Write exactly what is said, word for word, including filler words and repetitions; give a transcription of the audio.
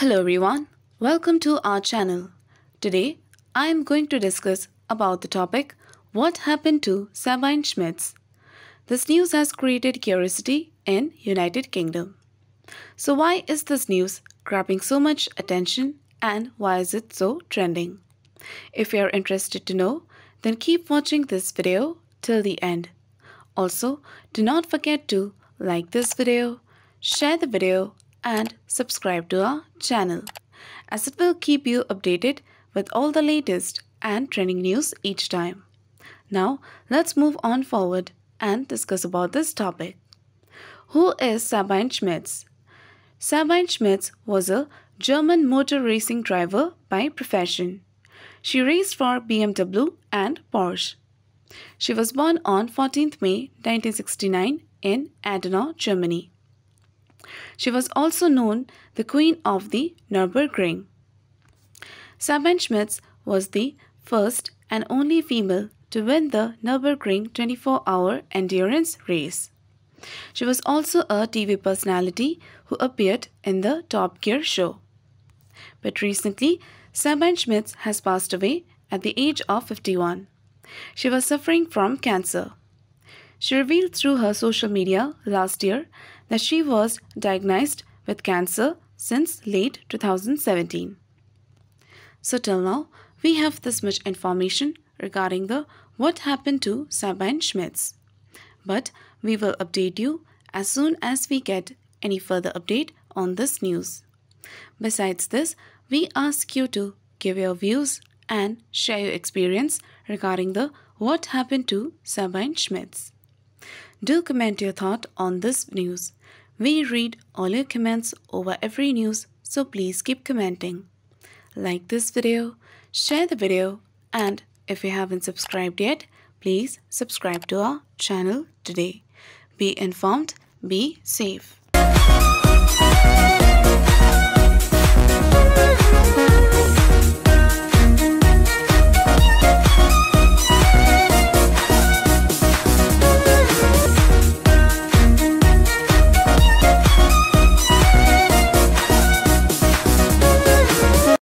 Hello everyone, welcome to our channel. Today, I am going to discuss about the topic, what happened to Sabine Schmitz? This news has created curiosity in United Kingdom. So why is this news grabbing so much attention and why is it so trending? If you are interested to know, then keep watching this video till the end. Also, do not forget to like this video, share the video, and subscribe to our channel, as it will keep you updated with all the latest and trending news each time. Now, let's move on forward and discuss about this topic. Who is Sabine Schmitz? Sabine Schmitz was a German motor racing driver by profession. She raced for B M W and Porsche. She was born on fourteenth May nineteen sixty-nine in Adenau, Germany. She was also known the Queen of the Nürburgring. Sabine Schmitz was the first and only female to win the Nürburgring twenty-four hour endurance race. She was also a T V personality who appeared in the Top Gear show. But recently, Sabine Schmitz has passed away at the age of fifty-one. She was suffering from cancer. She revealed through her social media last year that she was diagnosed with cancer since late two thousand seventeen. So till now, we have this much information regarding the what happened to Sabine Schmitz. But we will update you as soon as we get any further update on this news. Besides this, we ask you to give your views and share your experience regarding the what happened to Sabine Schmitz. Do comment your thought on this news. We read all your comments over every news, so please keep commenting. Like this video, share the video, and if you haven't subscribed yet, please subscribe to our channel today. Be informed, be safe.